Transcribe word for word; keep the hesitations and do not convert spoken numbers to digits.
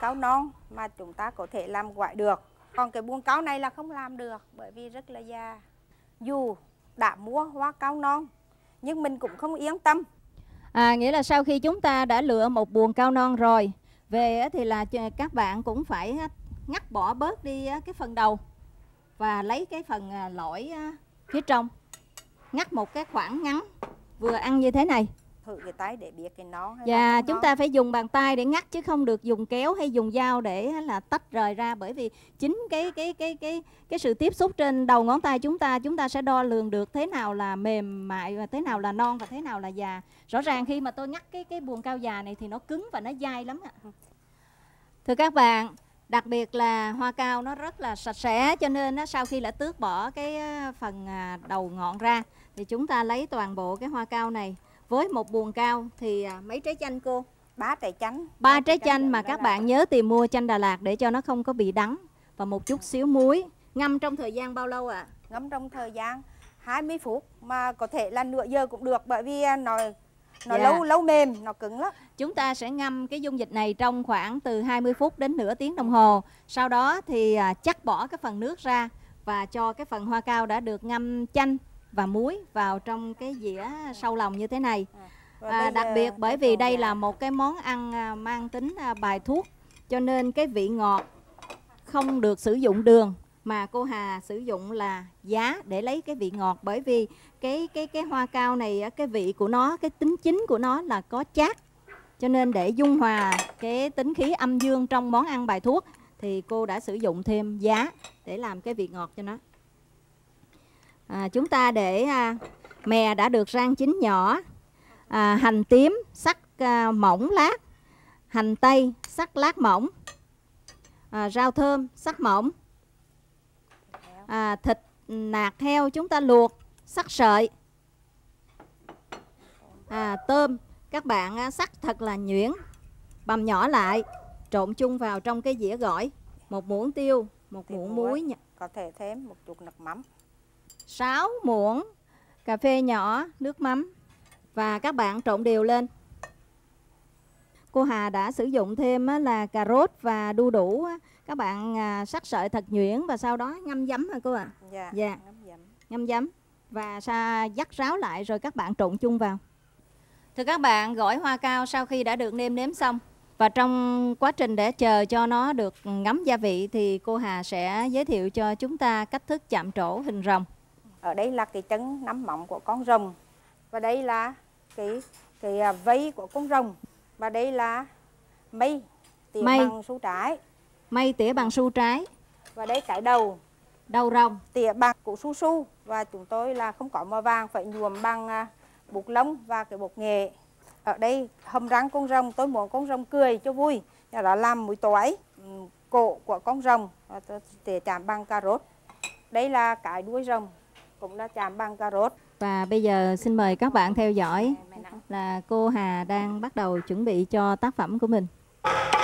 cao non mà chúng ta có thể làm quải được. Còn cái buông cao này là không làm được bởi vì rất là già. Dù đã mua hoa cao non nhưng mình cũng không yên tâm. À, nghĩa là sau khi chúng ta đã lựa một buồng cao non rồi, về thì là các bạn cũng phải ngắt bỏ bớt đi cái phần đầu và lấy cái phần lõi phía trong, ngắt một cái khoảng ngắn vừa ăn như thế này. Thử cái tay để biết cái nó. Dạ, chúng ta phải dùng bàn tay để ngắt chứ không được dùng kéo hay dùng dao để là tách rời ra, bởi vì chính cái cái cái cái cái sự tiếp xúc trên đầu ngón tay chúng ta, chúng ta sẽ đo lường được thế nào là mềm mại và thế nào là non và thế nào là già. Rõ ràng khi mà tôi ngắt cái cái buồng cao già này thì nó cứng và nó dai lắm ạ. Thưa các bạn, đặc biệt là hoa cao nó rất là sạch sẽ, cho nên nó sau khi đã tước bỏ cái phần đầu ngọn ra thì chúng ta lấy toàn bộ cái hoa cao này. Với một buồng cao thì mấy trái chanh cô? Ba trái chanh. Ba trái chanh mà các bạn nhớ tìm mua chanh Đà Lạt để cho nó không có bị đắng. Và một chút xíu muối. Ngâm trong thời gian bao lâu ạ? À? Ngâm trong thời gian hai mươi phút, mà có thể là nửa giờ cũng được, bởi vì nó nó yeah. lâu lâu mềm, nó cứng lắm. Chúng ta sẽ ngâm cái dung dịch này trong khoảng từ hai mươi phút đến nửa tiếng đồng hồ. Sau đó thì chắc bỏ cái phần nước ra và cho cái phần hoa cao đã được ngâm chanh và muối vào trong cái dĩa sâu lòng như thế này. À, đặc biệt bởi vì đây là một cái món ăn mang tính bài thuốc, cho nên cái vị ngọt không được sử dụng đường, mà cô Hà sử dụng là giá để lấy cái vị ngọt. Bởi vì cái cái cái hoa cao này, cái vị của nó, cái tính chính của nó là có chát, cho nên để dung hòa cái tính khí âm dương trong món ăn bài thuốc thì cô đã sử dụng thêm giá để làm cái vị ngọt cho nó. À, chúng ta để à, mè đã được rang chín nhỏ, à, hành tím sắc à, mỏng lát, hành tây sắc lát mỏng, à, rau thơm sắc mỏng, à, thịt nạc heo chúng ta luộc sắc sợi, à, tôm các bạn à, sắc thật là nhuyễn, bằm nhỏ lại, trộn chung vào trong cái dĩa gỏi. Một muỗng tiêu, một muỗng muối, có thể thêm một chút nước mắm, sáu muỗng cà phê nhỏ, nước mắm, và các bạn trộn đều lên. Cô Hà đã sử dụng thêm là cà rốt và đu đủ, các bạn sắc sợi thật nhuyễn và sau đó ngâm giấm hả cô ạ? À? Dạ, dạ. Ngâm, giấm. ngâm giấm và dắt ráo lại rồi các bạn trộn chung vào. Thưa các bạn, gỏi hoa cao sau khi đã được nêm nếm xong và trong quá trình để chờ cho nó được ngấm gia vị thì cô Hà sẽ giới thiệu cho chúng ta cách thức chạm trổ hình rồng. Ở đây là cái chân nắm mỏng của con rồng, và đây là cái cái vây của con rồng, và đây là mây tỉa mây. bằng su trái, mây tỉa bằng su trái, và đây cái đầu đầu rồng tỉa bằng củ su su, và chúng tôi là không có màu vàng, phải nhuộm bằng bột lông và cái bột nghệ. Ở đây hầm răng con rồng, tôi muốn con rồng cười cho vui, đó làm mũi toái, cổ của con rồng tỉa chạm bằng cà rốt, đây là cái đuôi rồng cũng là chạm bằng cà rốt. Và bây giờ xin mời các bạn theo dõi là cô Hà đang bắt đầu chuẩn bị cho tác phẩm của mình.